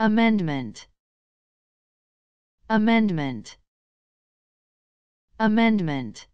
Amendment. Amendment. Amendment.